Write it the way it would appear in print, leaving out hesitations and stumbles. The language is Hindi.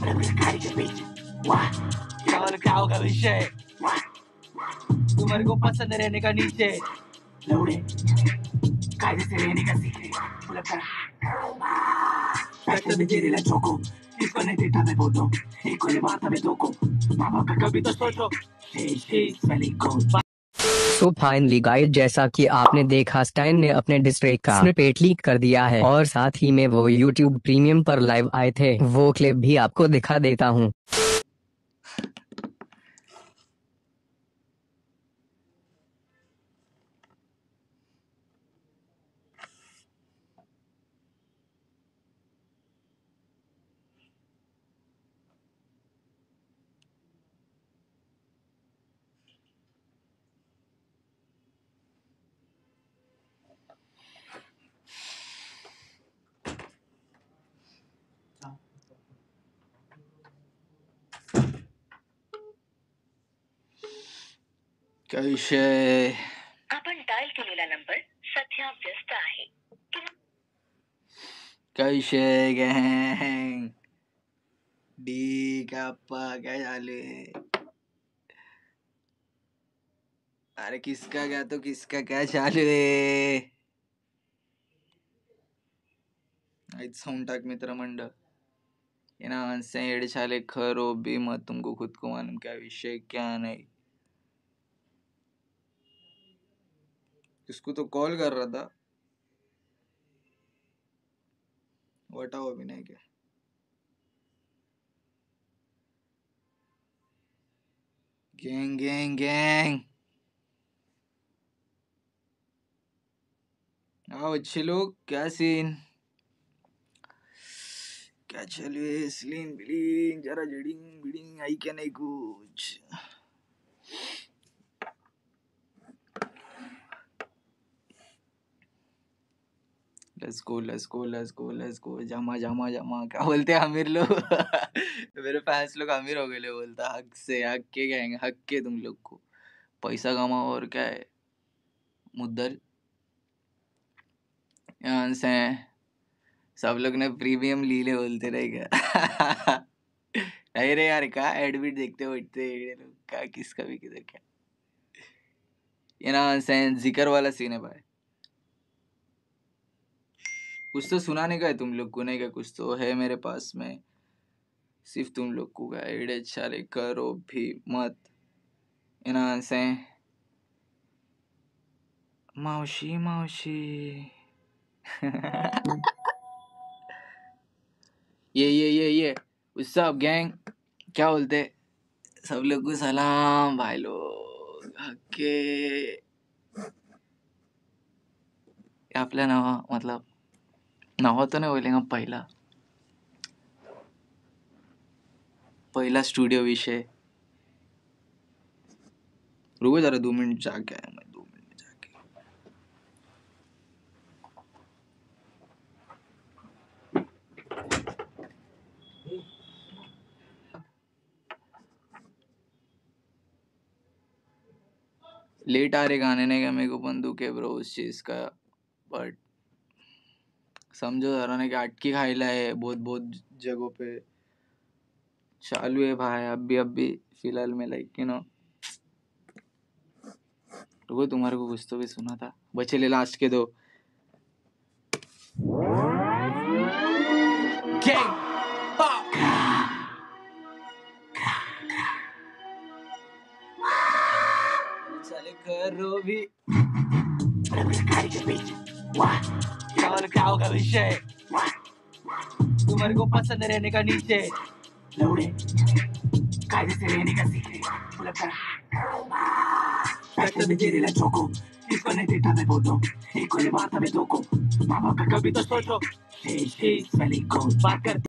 और क्या होगा विषय तुम्हारे को पसंद रहने का नीचे कायदे से रहने का सीखे चौको इसको नहीं देता मैं बोल दो कभी तो सोचो को। तो फाइनली गाइस जैसा कि आपने देखा स्टाइन ने अपने डिस्ट्रैक का स्निपेट लीक कर दिया है और साथ ही में वो यूट्यूब प्रीमियम पर लाइव आए थे, वो क्लिप भी आपको दिखा देता हूँ। आपण डायल केलेला नंबर सध्या व्यस्त आहे। कैसे गँग डी काप्पा काय झाले? अरे किसका गया तो किसका काय चालू आहे? आईच साउंड टाक मित्र मंडळ येना से एड चाले खरो भी मत तुमको खुद को मालूम क्या विषय क्या नहीं। इसको तो कॉल कर रहा था वटा वो भी नहीं क्या गैंग गैंग गैंग आओ अच्छे लोग क्या सीन क्या चलिए स्लिंग बिलिंग जरा जड़िंग बिडिंग आई क्या नहीं कुछ let's go let's go let's go let's go जमा जमा जमा क्या बोलते हैं अमीर लोग मेरे फैंस लोग अमीर हो गए ले बोलता हक से हक के कहेंगे हक के तुम लोग को पैसा कमाओ और क्या है मुद्दल यहाँ से सब लोग ने प्रीमियम लीले बोलते रहे क्या नहीं रे यार क्या एडमिट देखते बैठते लोग क्या किसका भी किधर क्या ये ना से जिक्र वाला सीन है भाई। कुछ तो सुनाने का है तुम लोग को नहीं का कुछ तो है मेरे पास में सिर्फ तुम लोग को गाइड अच्छा रे करो भी मत इना से मौसी मौसी ये ये ये ये उससे अब गैंग क्या बोलते सब लोग को सलाम भाई लोग हके आपला नवा मतलब नवा तो नहीं बोलेगा पहिला पहिला स्टूडियो विषय रुको जरा 2 मिनट जाके आया मैं 2 मिनट जाके लेट आ रहे गाने ने क्या मेरे को बंदूक है ब्रो उस चीज का बट समझो जरा ने कि आटकी खाईला है बहुत बहुत जगहों पे चालू है भाई अब भी फिलहाल में लाइक यू नो रुको तुम्हारे को कुछ तो भी सुना था बचे ले लास्ट के दो चले करो भी और क्या होगा विषय तुम्हारे को पसंद रहने का नीचे कायदे से रहने का सीखे इसको नहीं देता मैं बोल दो एक बात हमें दो को माँ बाप का कभी तो सोचो बात करते